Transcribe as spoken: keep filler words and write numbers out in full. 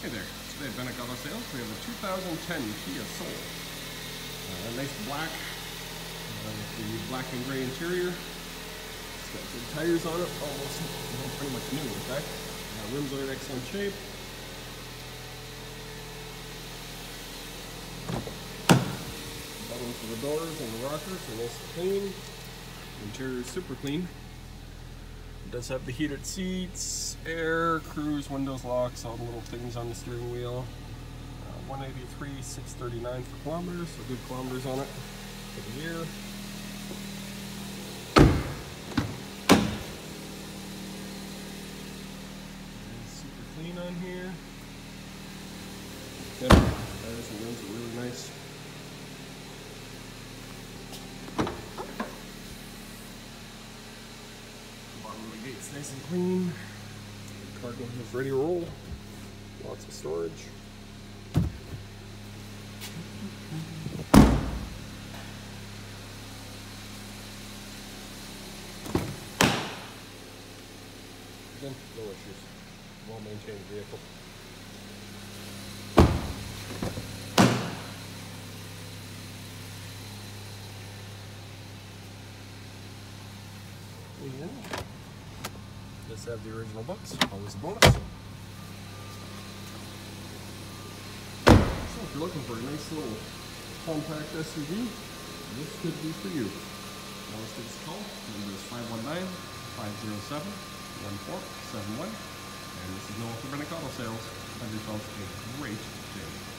Hey there, today at Bentinck Auto Sales we have a two thousand ten Kia Soul. Uh, nice black, uh, with the black and gray interior. It's got good tires on it, almost well, pretty much new in fact. Uh, rims are in excellent shape. Buttons for the doors and the rockers are nice and clean. The interior is super clean. It does have the heated seats, air, cruise, windows, locks, all the little things on the steering wheel. Uh, one eighty-three, six thirty-nine for kilometers, so good kilometers on it for the year. Super clean on here. Yep, tires and wheels are really nice. The gate's nice and clean. The cargo is ready to roll. Lots of storage. Again, no issues. Well maintained vehicle. Yeah. Just have the original box, always a bonus. So if you're looking for a nice little compact S U V, this could be for you. Always give us a call. The number is five one nine, five zero seven, one four seven one. And this is Noel for Bentinck Auto Sales. Have yourself a great day.